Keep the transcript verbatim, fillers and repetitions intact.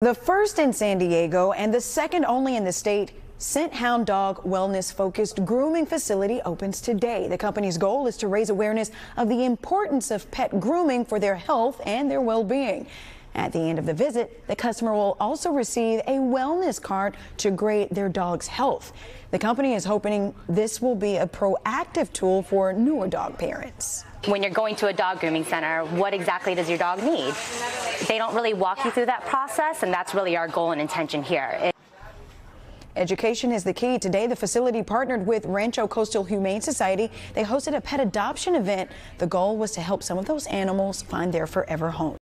The first in San Diego and the second only in the state, Scenthound Dog Wellness-Focused Grooming Facility opens today. The company's goal is to raise awareness of the importance of pet grooming for their health and their well-being. At the end of the visit, the customer will also receive a wellness card to grade their dog's health. The company is hoping this will be a proactive tool for newer dog parents. When you're going to a dog grooming center, what exactly does your dog need? They don't really walk you through that process, and that's really our goal and intention here. It Education is the key. Today, the facility partnered with Rancho Coastal Humane Society. They hosted a pet adoption event. The goal was to help some of those animals find their forever home.